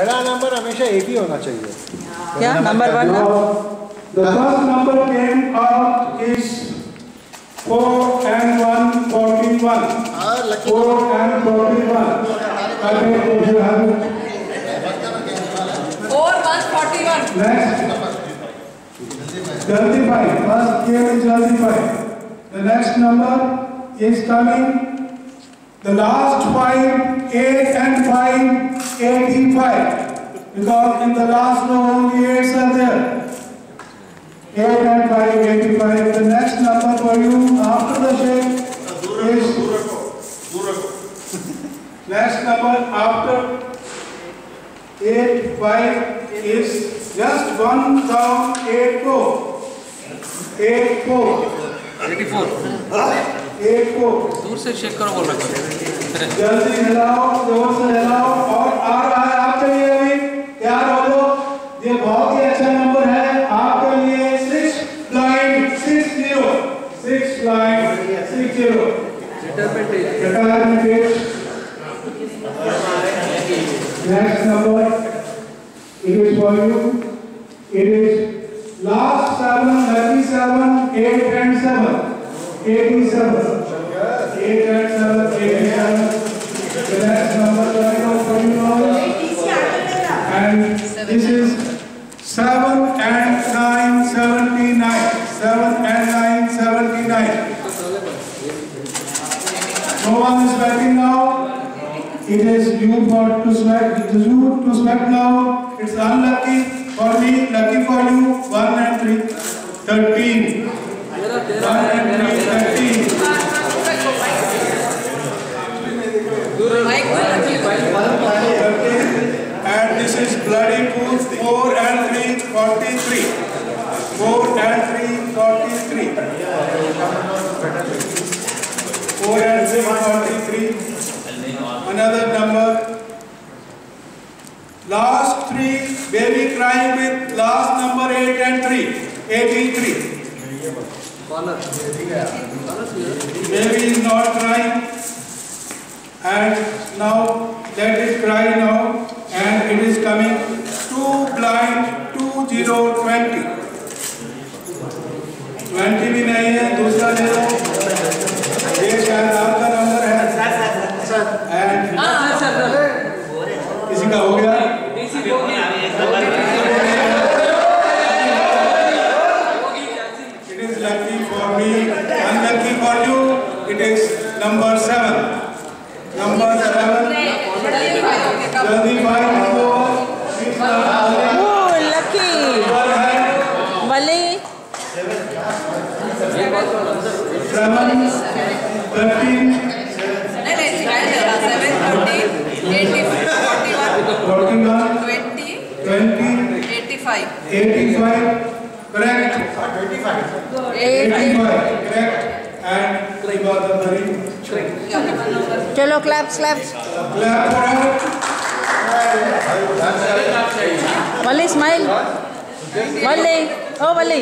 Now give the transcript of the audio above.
पहला नंबर हमेशा एक ही होना चाहिए। क्या number one? The first number came out is 4 and 1, 41. 4 and 41. Okay, you have it. 4 1 41. Next, jaldi bhai. First came is jaldi bhai. The next number is coming. The last 5, 8 and 5. 85, because in the last row only 8s are there. 8 and 5, 85. The next number for you after the shape is next number after 8, 5 is just one down. 84. दूर से check करो, बोल रहा है। जल्दी हिलाओ, जोर से हिलाओ, और आ रहा है आपके लिए भी। तैयार हो लो, ये बहुत ही अच्छा नंबर है आपके लिए। 6 line 60 retirement age. Next number it is for you, it is last 7, 37, 8 and 7, 87. 8 and 7, 87. The next number right now for you now, and this is 7 and 9, 79. 7 and 9, 79. No one is sweating now. It is you for to sweat. It is you to sweat now. It's unlucky for me, lucky for you. 1 and 3, 13. 1 and 3, 13. And this is bloody pool. 4 and 3, 43. 4 and 3, 43. 4 and 3, 43. Another number. Last 3 baby crying with last number 8 and 3, 83. Baby is not crying. And now that is cry now, and it is coming 2 blind 2020. 20 भी नहीं है, दूसरा ले लो। ये शायद आपका number है। Sir. किसी का हो गया? It is lucky for me, unlucky for you. It is number 7. Number 7. Jaldi bhai को लकी भले 7, 13. 45. Correct. 85. Correct. And three बार चलो क्लैप वल्ली स्माइल वल्ली ओ वल्ली।